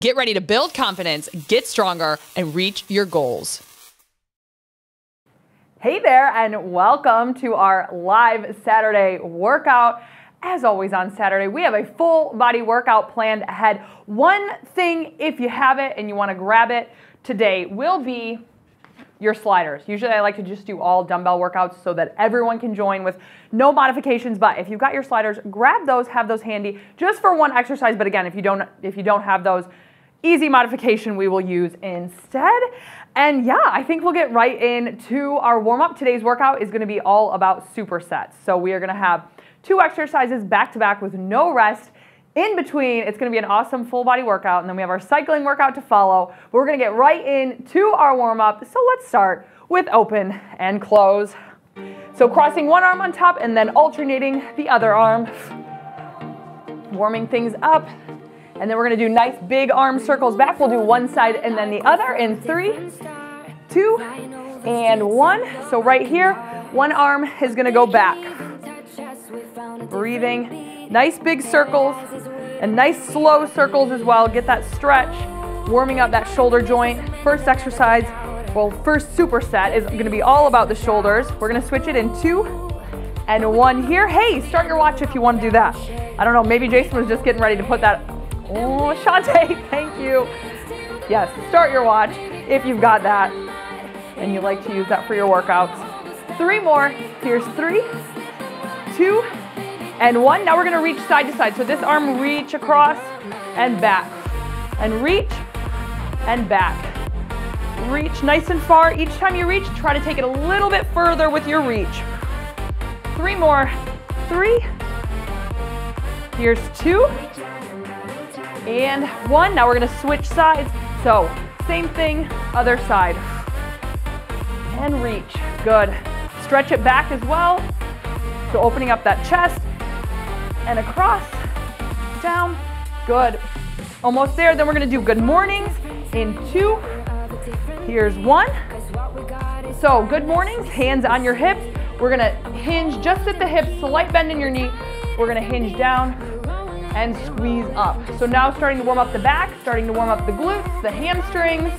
Get ready to build confidence, get stronger, and reach your goals. Hey there, and welcome to our live Saturday workout. As always on Saturday, we have a full body workout planned ahead. One thing, if you have it and you want to grab it today, will be your sliders. Usually I like to just do all dumbbell workouts so that everyone can join with no modifications, but if you've got your sliders, grab those, have those handy just for one exercise. But again, if you don't have those, easy modification we will use instead. And yeah, I think we'll get right into our warm-up. Today's workout is going to be all about supersets. So we are going to have two exercises back to back with no rest in between. It's going to be an awesome full body workout, and then we have our cycling workout to follow. We're going to get right into our warm-up. So let's start with open and close. So crossing one arm on top and then alternating the other arm, warming things up. And then we're going to do nice big arm circles back. We'll do one side and then the other in 3, 2, and 1. So right here, one arm is going to go back. Breathing, nice big circles and nice slow circles as well. Get that stretch, warming up that shoulder joint. First exercise, well, first superset is going to be all about the shoulders. We're going to switch it in 2 and 1 here. Hey, start your watch if you want to do that. I don't know, maybe Jason was just getting ready to put that. Oh, Shantae, thank you. Yes, start your watch if you've got that and you like to use that for your workouts. 3 more. Here's 3, 2, and 1. Now we're going to reach side to side. So this arm, reach across and back, and reach and back. Reach nice and far. Each time you reach, try to take it a little bit further with your reach. 3 more. 3. Here's 2 and 1. Now we're going to switch sides. So same thing, other side. And reach. Good. Stretch it back as well. So opening up that chest and across, down. Good. Almost there. Then we're going to do good mornings in 2. Here's 1. So good mornings, hands on your hips. We're going to hinge just at the hips, slight bend in your knee. We're going to hinge down and squeeze up. So now starting to warm up the back, starting to warm up the glutes, the hamstrings.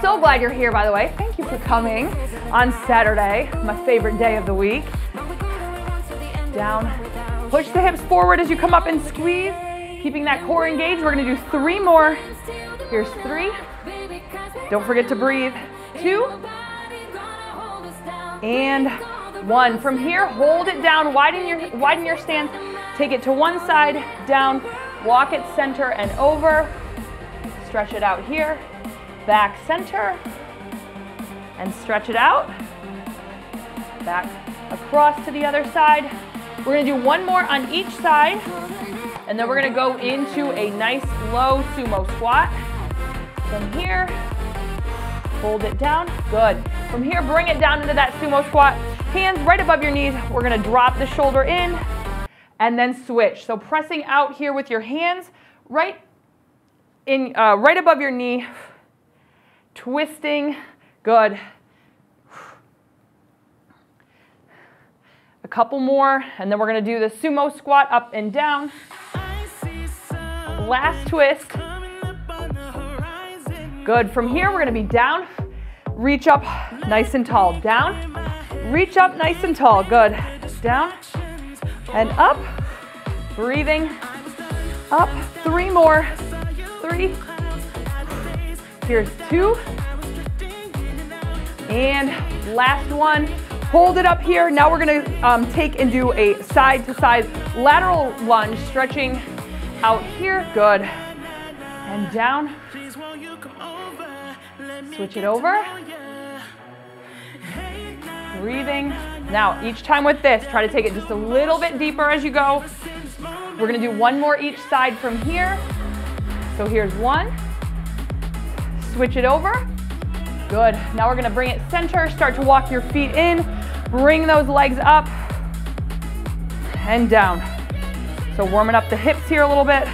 So glad you're here, by the way. Thank you for coming on Saturday, my favorite day of the week. Down, push the hips forward as you come up and squeeze, keeping that core engaged. We're going to do 3 more. Here's 3. Don't forget to breathe. 2 and 1. From here, hold it down, widen your stance. Take it to one side, down, walk it center and over. Stretch it out here, back center, and stretch it out. Back across to the other side. We're gonna do one more on each side, and then we're gonna go into a nice low sumo squat. From here, hold it down, good. From here, bring it down into that sumo squat. Hands right above your knees. We're gonna drop the shoulder in, and then switch. So pressing out here with your hands right in, right above your knee, twisting, good. A couple more, and then we're gonna do the sumo squat up and down. Last twist. Good, from here we're gonna be down, reach up nice and tall, down, reach up nice and tall, good, down, and up, breathing, up. 3 more. 3. Here's 2. And last one. Hold it up here. Now we're going to take and do a side-to-side lateral lunge, stretching out here. Good. And down. Switch it over. Breathing. Now, each time with this, try to take it just a little bit deeper as you go. We're gonna do one more each side from here. So here's 1. Switch it over. Good. Now we're gonna bring it center. Start to walk your feet in. Bring those legs up and down. So warming up the hips here a little bit.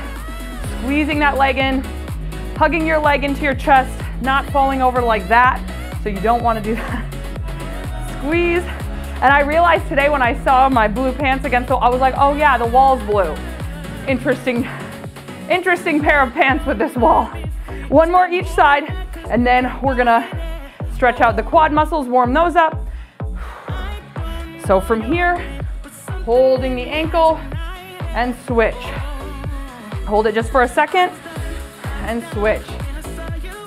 Squeezing that leg in. Hugging your leg into your chest. Not falling over like that. So you don't wanna do that. Squeeze. And I realized today when I saw my blue pants again, so I was like, oh yeah, the wall's blue. Interesting Interesting pair of pants with this wall. One more each side, and then we're gonna stretch out the quad muscles, warm those up. So from here, holding the ankle and switch. Hold it just for a second and switch.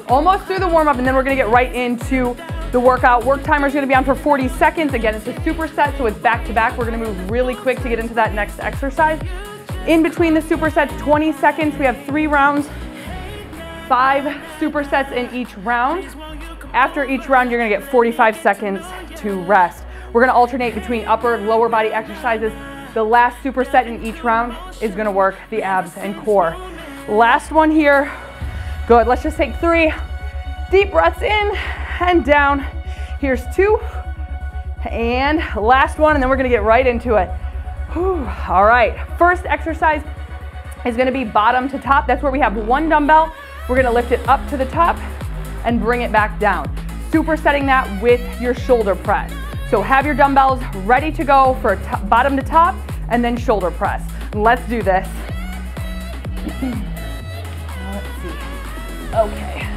Almost through the warm up, and then we're gonna get right into the workout. Work timer's gonna be on for 40 seconds. Again, it's a superset, so it's back to back. We're gonna move really quick to get into that next exercise. In between the supersets, 20 seconds. We have 3 rounds, 5 supersets in each round. After each round, you're gonna get 45 seconds to rest. We're gonna alternate between upper and lower body exercises. The last superset in each round is gonna work the abs and core. Last one here. Good, let's just take 3 deep breaths in and down. Here's 2, and last one, and then we're gonna get right into it. Whew. All right, first exercise is gonna be bottom to top. That's where we have 1 dumbbell. We're gonna lift it up to the top and bring it back down. Supersetting that with your shoulder press. So have your dumbbells ready to go for bottom to top and then shoulder press. Let's do this. Let's see. Okay.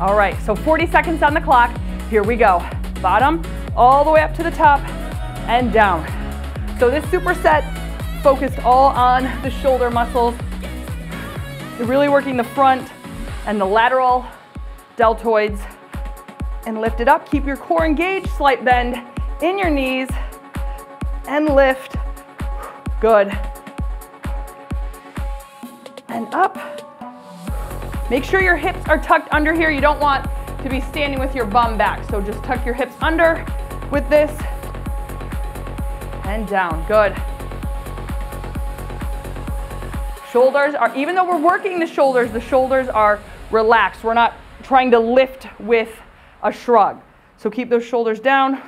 All right, so 40 seconds on the clock. Here we go. Bottom, all the way up to the top and down. So this superset focused all on the shoulder muscles. You're really working the front and the lateral deltoids. And lift it up, keep your core engaged, slight bend in your knees, and lift, good. And up. Make sure your hips are tucked under here. You don't want to be standing with your bum back, so just tuck your hips under with this, and down, good. Shoulders are, even though we're working the shoulders are relaxed. We're not trying to lift with a shrug. So keep those shoulders down.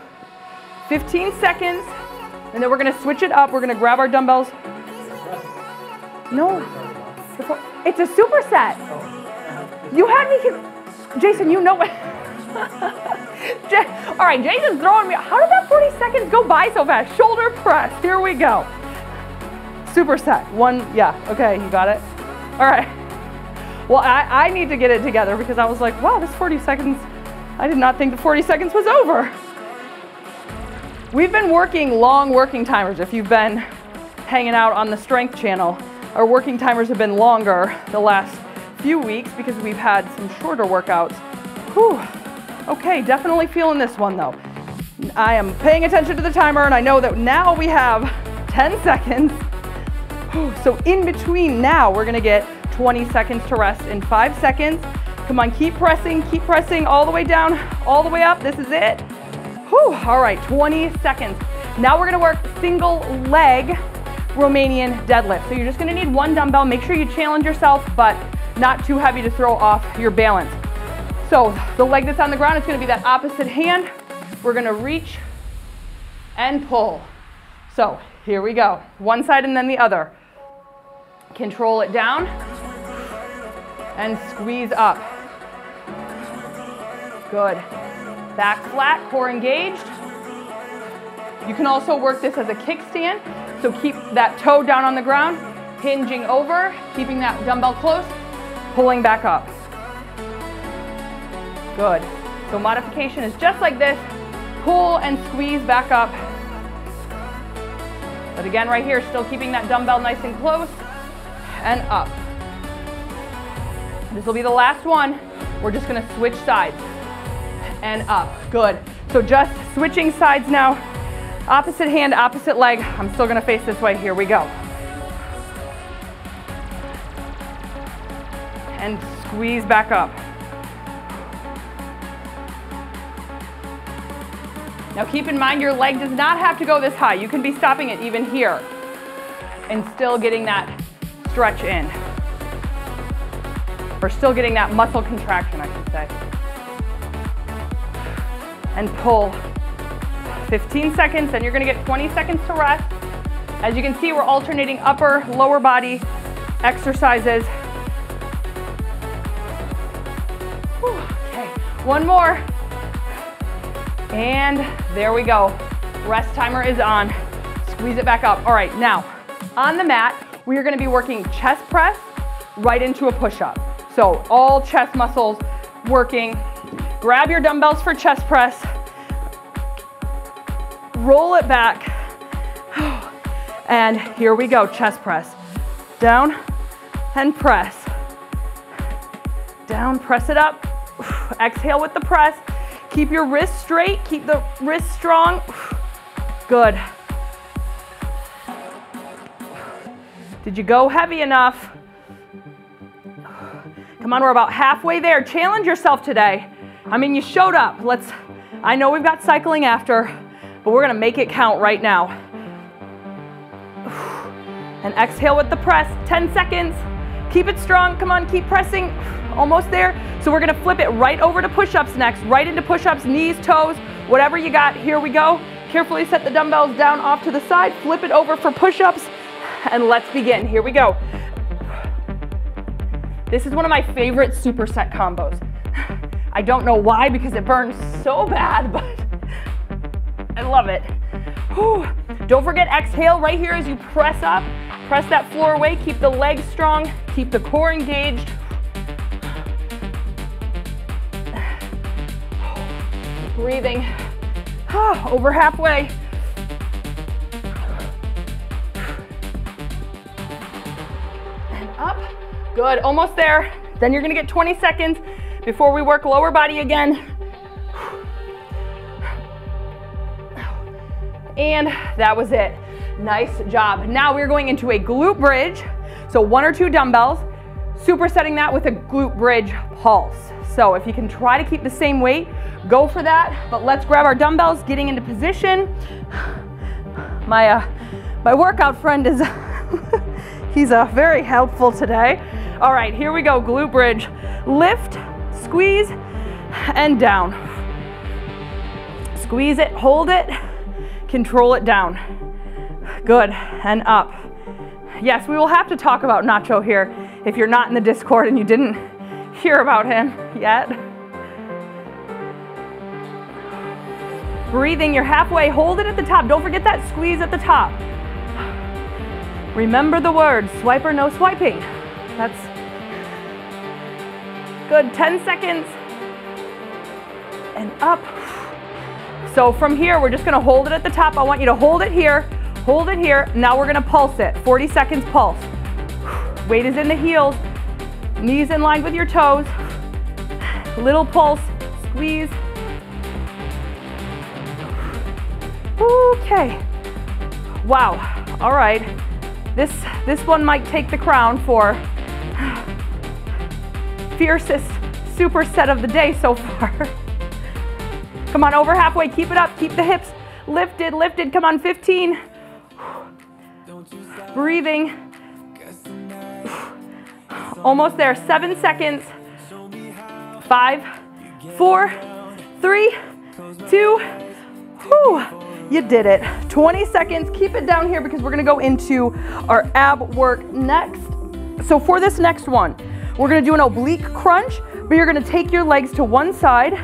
15 seconds, and then we're gonna switch it up. We're gonna grab our dumbbells. No, it's a superset. You had me, Jason, you know what? All right, Jason's throwing me. How did that 40 seconds go by so fast? Shoulder press, here we go. Superset, one, yeah, okay, you got it. All right, well, I need to get it together because I was like, wow, this 40 seconds, I did not think the 40 seconds was over. We've been working long working timers. If you've been hanging out on the Strength Channel, our working timers have been longer the last few weeks because we've had some shorter workouts. Whew. Okay, definitely feeling this one though. I am paying attention to the timer, and I know that now we have 10 seconds. Whew. So in between now, we're gonna get 20 seconds to rest in 5 seconds. Come on, keep pressing all the way down, all the way up. This is it. Whew, all right, 20 seconds. Now we're gonna work single leg Romanian deadlift. So you're just gonna need 1 dumbbell. Make sure you challenge yourself, but not too heavy to throw off your balance. So the leg that's on the ground, it's gonna be that opposite hand. We're gonna reach and pull. So here we go. One side and then the other. Control it down and squeeze up. Good. Back flat, core engaged. You can also work this as a kickstand. So keep that toe down on the ground, hinging over, keeping that dumbbell close, pulling back up. Good. So modification is just like this. Pull and squeeze back up. But again, right here, still keeping that dumbbell nice and close and up. This will be the last one. We're just gonna switch sides and up. Good. So just switching sides now. Opposite hand, opposite leg. I'm still gonna face this way. Here we go. And squeeze back up. Now keep in mind your leg does not have to go this high. You can be stopping it even here and still getting that stretch in. We're still getting that muscle contraction, I should say. And pull. 15 seconds, and you're gonna get 20 seconds to rest. As you can see, we're alternating upper, lower body exercises. Whew, okay, one more. And there we go. Rest timer is on. Squeeze it back up. All right, now on the mat, we are going to be working chest press right into a push-up. So all chest muscles working. Grab your dumbbells for chest press. Roll it back. And here we go, chest press. Down and press. Down, press it up. Exhale with the press. Keep your wrists straight. Keep the wrists strong. Good. Did you go heavy enough? Come on, we're about halfway there. Challenge yourself today. I mean, you showed up. Let's, I know we've got cycling after, but we're gonna make it count right now. And exhale with the press, 10 seconds. Keep it strong, come on, keep pressing. Almost there. So we're gonna flip it right over to push-ups next, right into push-ups, knees, toes, whatever you got, here we go. Carefully set the dumbbells down off to the side, flip it over for push-ups, and let's begin, here we go. This is one of my favorite superset combos. I don't know why, because it burns so bad, but I love it. Whew. Don't forget, exhale right here as you press up. Press that floor away, keep the legs strong, keep the core engaged. Breathing, over halfway. And up, good, almost there. Then you're gonna get 20 seconds before we work lower body again. And that was it. Nice job. Now we're going into a glute bridge. So one or two dumbbells, supersetting that with a glute bridge pulse. So if you can try to keep the same weight, go for that. But let's grab our dumbbells, getting into position. My workout friend is, he's very helpful today. All right, here we go, glute bridge. Lift, squeeze, and down. Squeeze it, hold it, control it down. Good, and up. Yes, we will have to talk about Nacho here if you're not in the Discord and you didn't hear about him yet. Breathing, you're halfway, hold it at the top. Don't forget that squeeze at the top. Remember the word, swipe or no swiping. That's good, 10 seconds. And up. So from here, we're just gonna hold it at the top. I want you to hold it here, hold it here. Now we're gonna pulse it, 40 seconds pulse. Weight is in the heels, knees in line with your toes. Little pulse, squeeze. Okay, wow, all right. This one might take the crown for fiercest superset of the day so far. Come on, over halfway, keep it up, keep the hips lifted, lifted, come on, 15. Breathing. Almost there, 7 seconds. 5, 4, 3, 2, whew, you did it. 20 seconds, keep it down here because we're gonna go into our ab work next. So for this next one, we're gonna do an oblique crunch, but you're gonna take your legs to one side.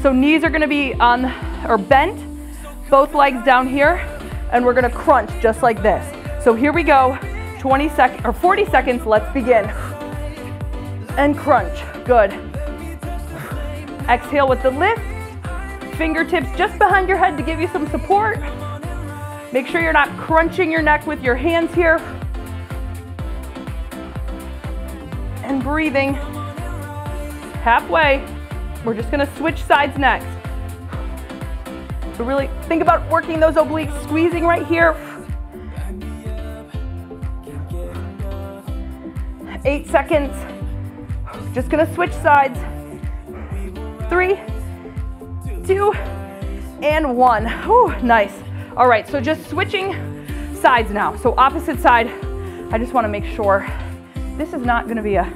So knees are gonna be on, or bent, both legs down here, and we're gonna crunch just like this. So here we go, 20 seconds, or 40 seconds, let's begin. And crunch, good. Exhale with the lift, fingertips just behind your head to give you some support. Make sure you're not crunching your neck with your hands here. And breathing, halfway. We're just gonna switch sides next. So really think about working those obliques, squeezing right here. 8 seconds. Just gonna switch sides. 3, 2, and 1. Whew, nice. All right, so just switching sides now. So opposite side, I just wanna make sure this is not gonna be a,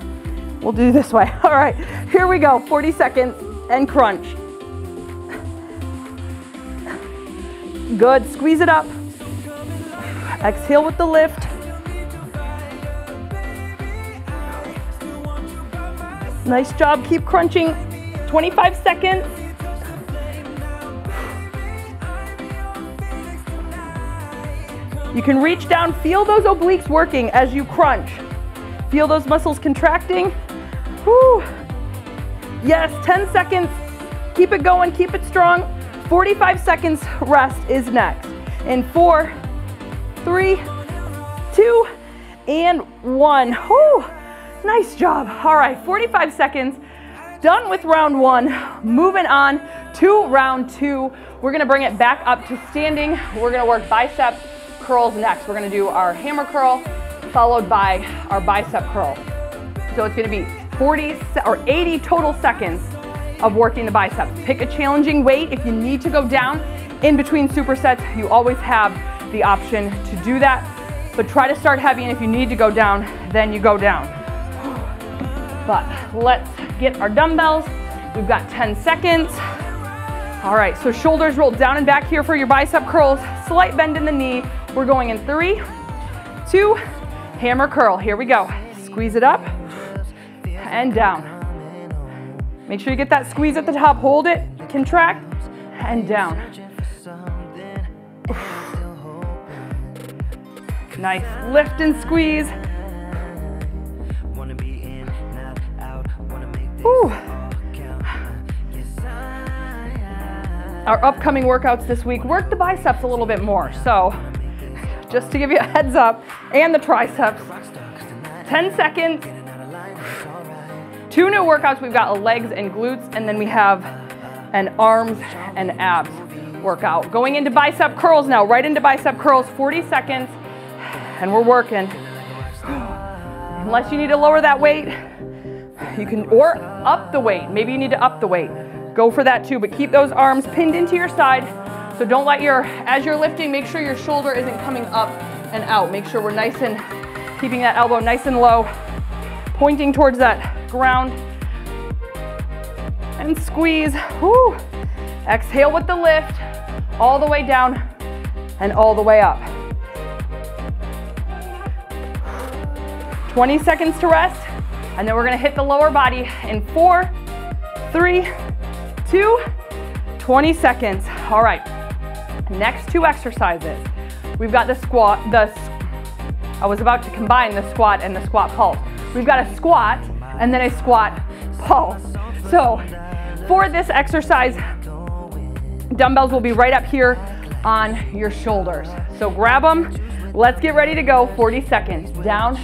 we'll do this way. All right, here we go, 40 seconds and crunch. Good, squeeze it up. Exhale with the lift. Nice job, keep crunching. 25 seconds. You can reach down, feel those obliques working as you crunch. Feel those muscles contracting. Whew. Yes, 10 seconds. Keep it going, keep it strong. 45 seconds rest is next. In 4, 3, 2, and 1. Whew. Nice job. All right, 45 seconds. Done with round one, moving on to round two. We're gonna bring it back up to standing. We're gonna work bicep curls next. We're gonna do our hammer curl followed by our bicep curl. So it's gonna be 40 or 80 total seconds of working the biceps. Pick a challenging weight. If you need to go down in between supersets, you always have the option to do that, but try to start heavy, and if you need to go down, then you go down. But let's get our dumbbells. We've got 10 seconds. All right, so shoulders rolled down and back here for your bicep curls. Slight bend in the knee. We're going in 3, 2, hammer curl. Here we go. Squeeze it up and down. Make sure you get that squeeze at the top. Hold it, contract, and down. Oof. Nice, lift and squeeze. Ooh. Our upcoming workouts this week, work the biceps a little bit more. So just to give you a heads up, and the triceps, 10 seconds. 2 new workouts. We've got legs and glutes, and then we have an arms and abs workout. Going into bicep curls now, right into bicep curls, 40 seconds, and we're working. Unless you need to lower that weight, you can, or up the weight. Maybe you need to up the weight. Go for that too, but keep those arms pinned into your side. So don't let your, as you're lifting, make sure your shoulder isn't coming up and out. Make sure we're nice and keeping that elbow nice and low, pointing towards that ground. And squeeze. Woo. Exhale with the lift, all the way down and all the way up. 20 seconds to rest. And then we're gonna hit the lower body in 4, 3, 2, 20 seconds. All right, next 2 exercises. We've got the squat, I was about to combine the squat and the squat pulse. We've got a squat and then a squat pulse. So for this exercise, dumbbells will be right up here on your shoulders. So grab them, let's get ready to go. 40 seconds, down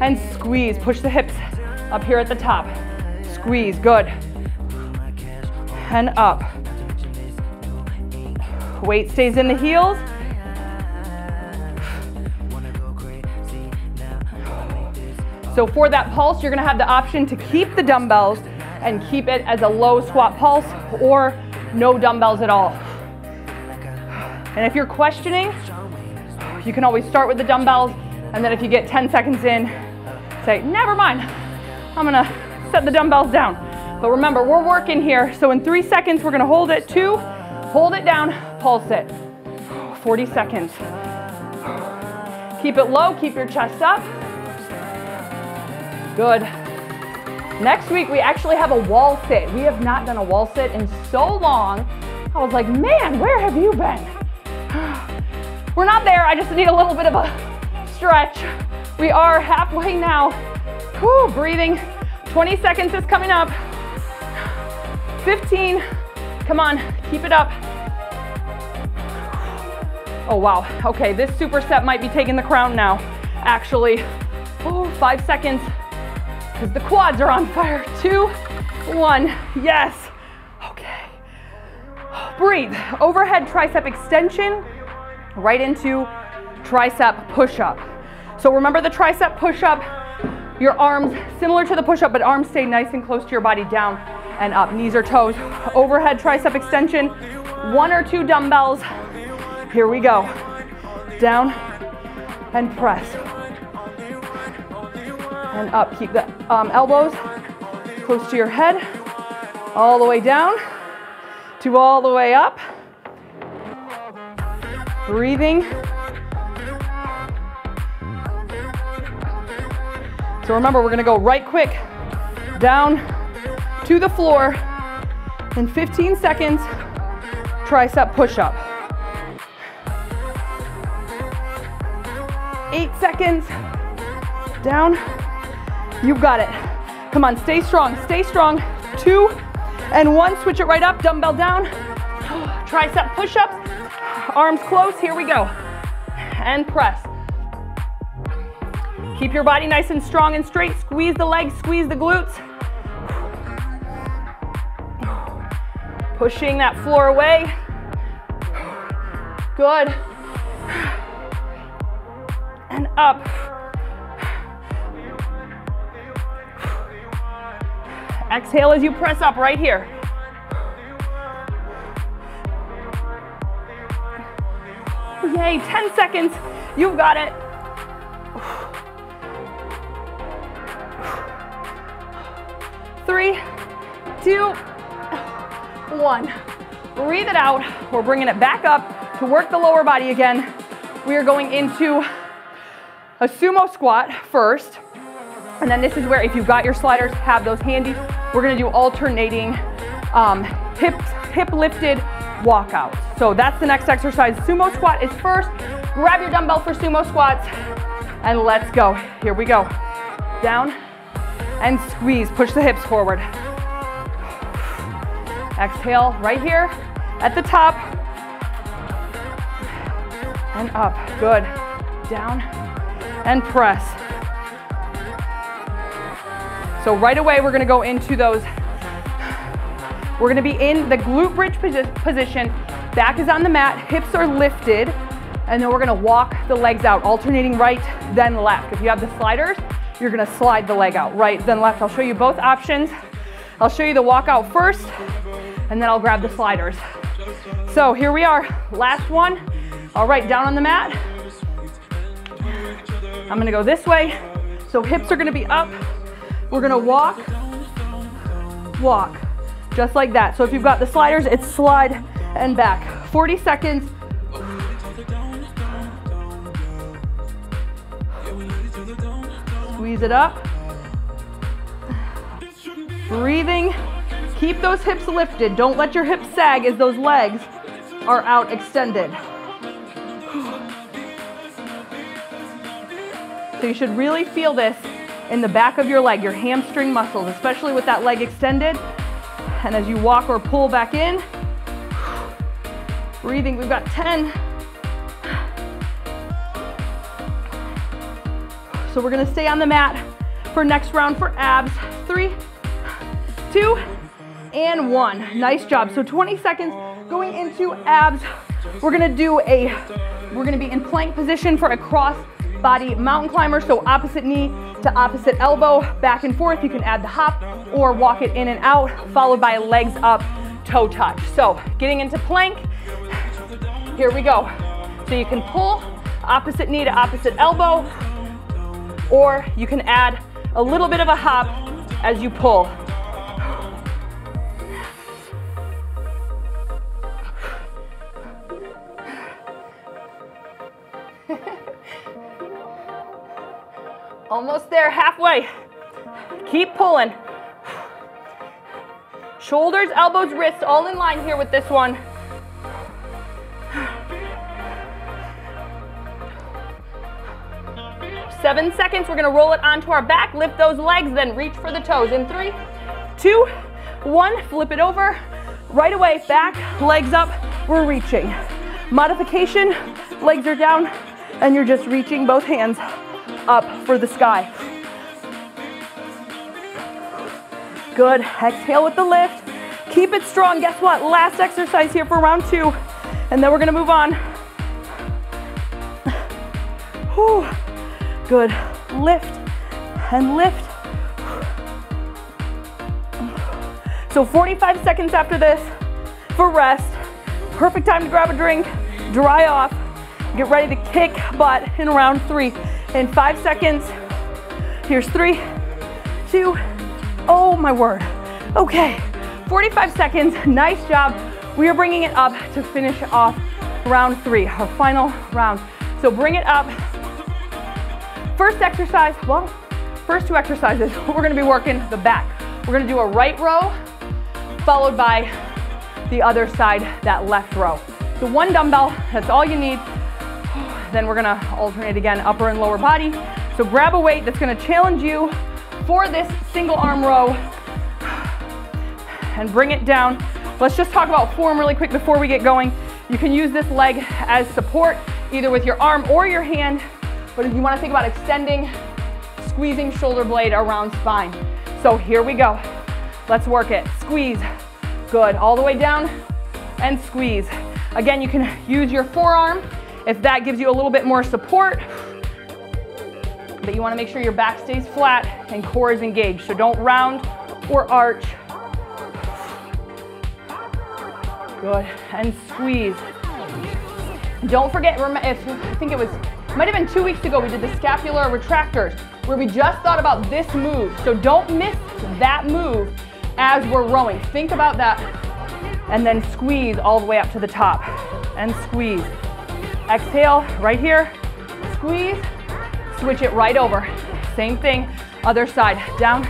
and squeeze. Push the hips up here at the top. Squeeze, good. And up. Weight stays in the heels. So for that pulse, you're gonna have the option to keep the dumbbells and keep it as a low squat pulse or no dumbbells at all. And if you're questioning, you can always start with the dumbbells, and then if you get 10 seconds in, say, never mind, I'm gonna set the dumbbells down. But remember, we're working here. So in 3 seconds, we're gonna hold it. 2, hold it down, pulse it. 40 seconds. Keep it low, keep your chest up. Good. Next week, we actually have a wall sit. We have not done a wall sit in so long. I was like, man, where have you been? We're not there, I just need a little bit of a stretch. We are halfway now. Whew, breathing. 20 seconds is coming up. 15, come on, keep it up. Oh wow, okay, this superset might be taking the crown now, actually. Oh, 5 seconds, because the quads are on fire. 2, 1, yes, okay. Breathe, overhead tricep extension, right into tricep push-up. So remember the tricep push-up, your arms, similar to the push-up, but arms stay nice and close to your body, down and up, knees or toes. Overhead tricep extension, 1 or 2 dumbbells. Here we go. Down and press. And up, keep the elbows close to your head. All the way down to all the way up. Breathing. So remember, we're gonna go right quick, down, to the floor in 15 seconds, tricep push-up. 8 seconds. Down. You've got it. Come on, stay strong. Stay strong. 2 and 1. Switch it right up. Dumbbell down. Tricep push-ups. Arms close. Here we go. And press. Keep your body nice and strong and straight. Squeeze the legs. Squeeze the glutes. Pushing that floor away. Good. And up. Exhale as you press up right here. Yay, 10 seconds. You've got it. Three, two, one. Breathe it out. We're bringing it back up to work the lower body again. We are going into a sumo squat first. And then this is where, if you've got your sliders, have those handy. We're gonna do alternating hip lifted walkouts. So that's the next exercise. Sumo squat is first. Grab your dumbbell for sumo squats and let's go. Here we go. Down and squeeze. Push the hips forward. Exhale right here at the top. And up. Good. Down and press. So right away, we're gonna go into those. We're gonna be in the glute bridge position. Back is on the mat, hips are lifted, and then we're gonna walk the legs out, alternating right, then left. If you have the sliders, you're gonna slide the leg out, right, then left. I'll show you both options. I'll show you the walkout first, and then I'll grab the sliders. So here we are, last one. All right, down on the mat. I'm gonna go this way. So hips are gonna be up. We're gonna walk, walk, just like that. So if you've got the sliders, it's slide and back. 40 seconds. Squeeze it up. Breathing, keep those hips lifted. Don't let your hips sag as those legs are out extended. So you should really feel this in the back of your leg, your hamstring muscles, especially with that leg extended. And as you walk or pull back in, breathing, we've got 10. So we're gonna stay on the mat for next round for abs. 3, 2, and 1. Nice job. So 20 seconds going into abs. We're gonna be in plank position for a cross body mountain climber. So opposite knee to opposite elbow, back and forth. You can add the hop or walk it in and out, followed by legs up, toe touch. So getting into plank, here we go. So you can pull opposite knee to opposite elbow, or you can add a little bit of a hop as you pull. Almost there, halfway. Keep pulling. Shoulders, elbows, wrists, all in line here with this one. Seven seconds, we're gonna roll it onto our back, lift those legs, then reach for the toes. In 3, 2, 1, flip it over. Right away, back, legs up, we're reaching. Modification, legs are down, and you're just reaching both hands up for the sky. Good. Exhale with the lift. Keep it strong. Guess what? Last exercise here for round 2, and then we're gonna move on. Whew. Good. Lift and lift. So 45 seconds after this for rest. Perfect time to grab a drink, dry off, get ready to kick butt in round 3. In 5 seconds, here's 3, 2, oh my word. Okay, 45 seconds, nice job. We are bringing it up to finish off round 3, our final round. So bring it up. First exercise, well, first 2 exercises, we're gonna be working the back. We're gonna do a right row, followed by the other side, that left row. So 1 dumbbell, that's all you need. then we're gonna alternate again, upper and lower body. So grab a weight that's gonna challenge you for this single arm row and bring it down. Let's just talk about form really quick before we get going. You can use this leg as support, either with your arm or your hand, but if you wanna think about extending, squeezing shoulder blade around spine. So here we go. Let's work it. Squeeze. Good. All the way down and squeeze. Again, you can use your forearm if that gives you a little bit more support, but you wanna make sure your back stays flat and core is engaged. So don't round or arch. Good. And squeeze. Don't forget, I think it was, might have been 2 weeks ago, we did the scapular retractors where we just thought about this move. So don't miss that move as we're rowing. Think about that and then squeeze all the way up to the top and squeeze. Exhale right here, squeeze, switch it right over. Same thing, other side, down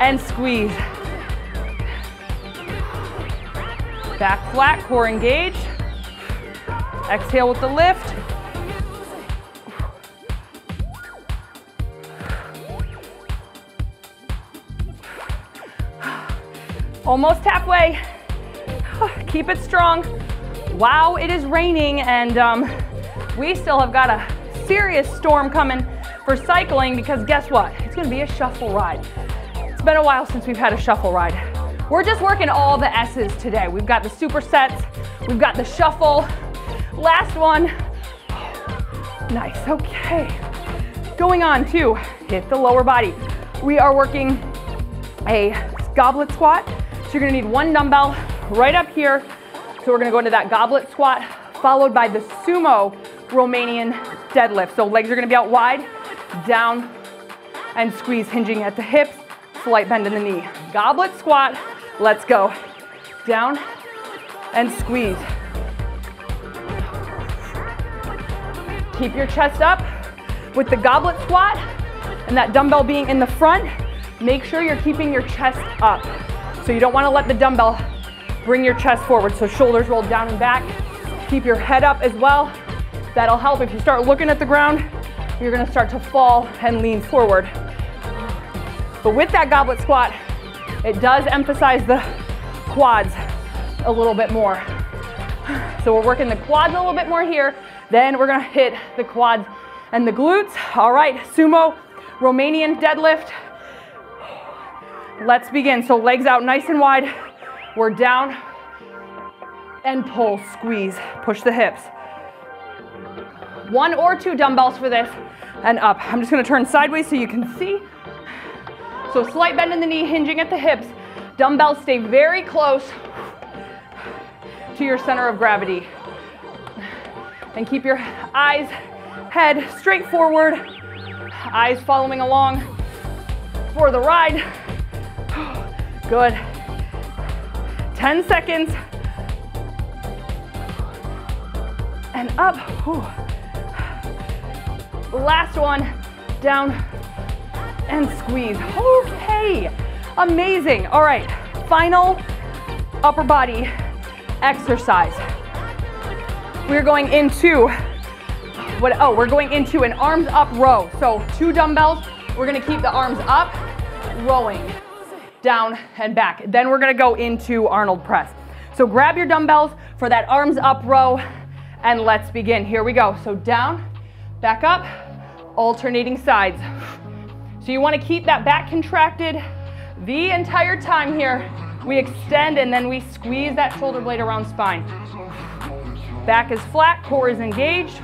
and squeeze. Back flat, core engaged. Exhale with the lift. Almost halfway. Keep it strong. Wow, it is raining, and we still have got a serious storm coming for cycling, because guess what? It's gonna be a shuffle ride. It's been a while since we've had a shuffle ride. We're just working all the S's today. We've got the supersets, we've got the shuffle. Last one. Nice, okay. Going on to hit the lower body. We are working a goblet squat. So you're gonna need one dumbbell right up here. So we're gonna go into that goblet squat followed by the sumo Romanian deadlift. So legs are gonna be out wide, down and squeeze, hinging at the hips, slight bend in the knee. Goblet squat, let's go. Down and squeeze. Keep your chest up with the goblet squat and that dumbbell being in the front. Make sure you're keeping your chest up. So you don't wanna let the dumbbell bring your chest forward. So shoulders rolled down and back. Keep your head up as well. That'll help. If you start looking at the ground, you're gonna start to fall and lean forward. But with that goblet squat, it does emphasize the quads a little bit more. So we're working the quads a little bit more here. Then we're gonna hit the quads and the glutes. All right, sumo Romanian deadlift. Let's begin. So legs out nice and wide. We're down and pull, squeeze, push the hips. One or two dumbbells for this and up. I'm just gonna turn sideways so you can see. So slight bend in the knee, hinging at the hips. Dumbbells stay very close to your center of gravity. And keep your eyes, head straight forward, eyes following along for the ride. Good. 10 seconds. And up. Last one. Down and squeeze. Okay. Amazing. All right. Final upper body exercise. We're going into what? Oh, we're going into an arms up row. So two dumbbells. We're going to keep the arms up, rowing. Down and back. Then we're gonna go into Arnold press. So grab your dumbbells for that arms up row and let's begin. Here we go. So down, back up, alternating sides. So you wanna keep that back contracted the entire time here. We extend and then we squeeze that shoulder blade around spine. Back is flat, core is engaged.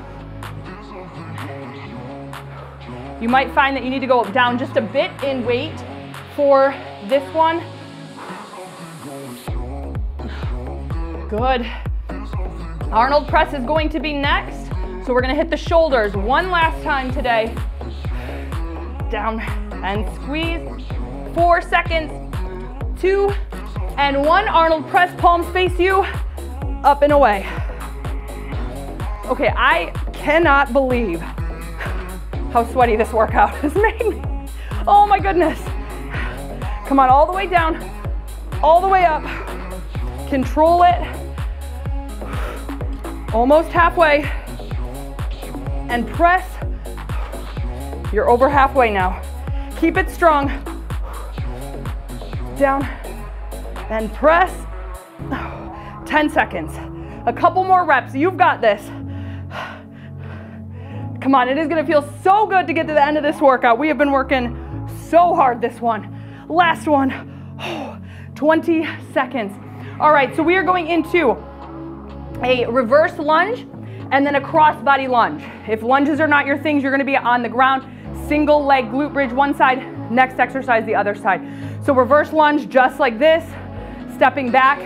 You might find that you need to go down just a bit in weight for this one. Good. Arnold press is going to be next. So we're gonna hit the shoulders one last time today. Down and squeeze. 4 seconds. 2 and 1. Arnold press, palms face you. Up and away. Okay, I cannot believe how sweaty this workout has made me. Oh my goodness. Come on, all the way down, all the way up. Control it. Almost halfway. and press. You're over halfway now. Keep it strong. Down and press. 10 seconds. A couple more reps. You've got this. Come on, it is gonna feel so good to get to the end of this workout. We have been working so hard this one. Last one. 20 seconds. All right, so we are going into a reverse lunge and then a cross-body lunge. If lunges are not your things, you're gonna be on the ground, single leg glute bridge one side, next exercise the other side. So reverse lunge just like this, stepping back,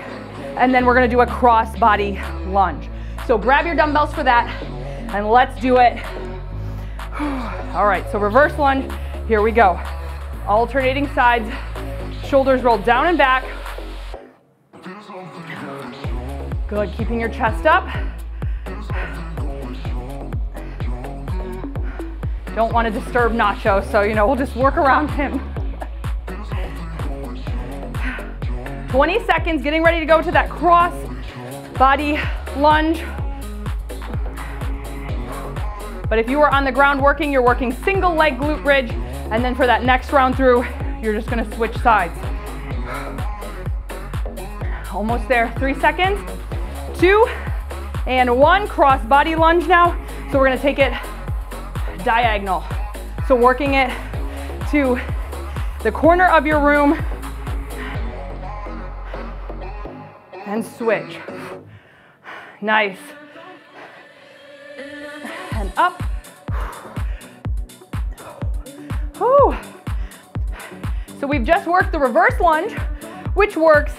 and then we're gonna do a cross-body lunge. So grab your dumbbells for that and let's do it. All right, so reverse lunge, here we go. Alternating sides, shoulders rolled down and back. Good, keeping your chest up. Don't want to disturb Nacho, so we'll just work around him. 20 seconds, getting ready to go to that cross body lunge. But if you are on the ground working, you're working single leg glute bridge, and then for that next round through, you're just gonna switch sides. Almost there, 3 seconds. 2 and 1, cross body lunge now. So we're gonna take it diagonal. So working it to the corner of your room and switch. Nice. And up. Whew. So we've just worked the reverse lunge, which works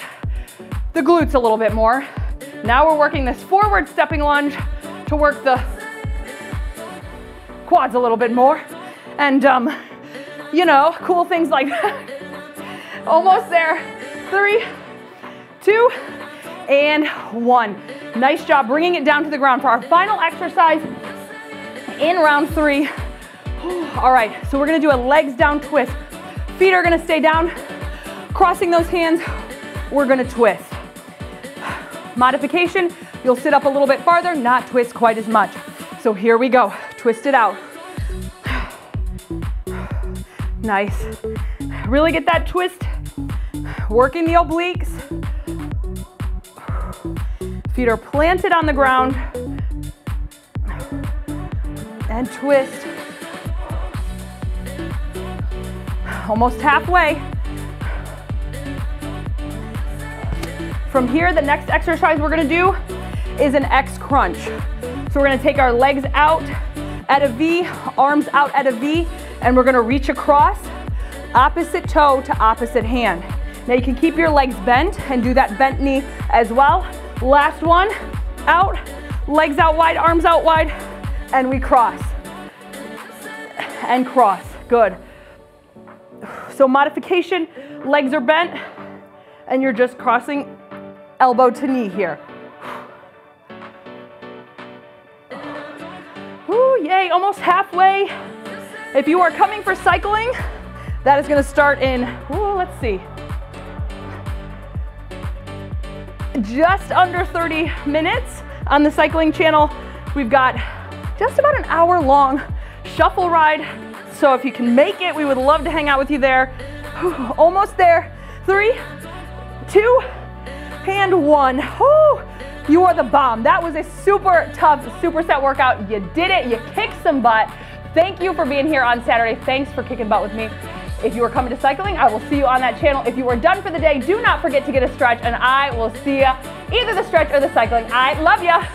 the glutes a little bit more. Now we're working this forward stepping lunge to work the quads a little bit more. And, cool things like that. Almost there. 3, 2, and 1. Nice job bringing it down to the ground for our final exercise in round 3. All right, so we're gonna do a legs down twist. Feet are gonna stay down, crossing those hands, we're gonna twist. Modification, you'll sit up a little bit farther, not twist quite as much. So here we go, twist it out. Nice, really get that twist, working the obliques. Feet are planted on the ground, and twist. Almost halfway. From here, the next exercise we're gonna do is an X crunch. So we're gonna take our legs out at a V, arms out at a V, and we're gonna reach across, opposite toe to opposite hand. Now you can keep your legs bent and do that bent knee as well. Last one, out, legs out wide, arms out wide, and we cross. And cross, good. So modification, legs are bent, and you're just crossing elbow to knee here. Ooh, yay, almost halfway. If you are coming for cycling, that is gonna start in, let's see, just under 30 minutes on the cycling channel. We've got just about an hour long shuffle ride. So if you can make it, we would love to hang out with you there. Almost there, 3, 2, and 1. Whew. You are the bomb. That was a super tough superset workout. You did it. You kicked some butt. Thank you for being here on Saturday. Thanks for kicking butt with me. If you are coming to cycling, I will see you on that channel. If you are done for the day, do not forget to get a stretch, and I will see you either the stretch or the cycling. I love ya.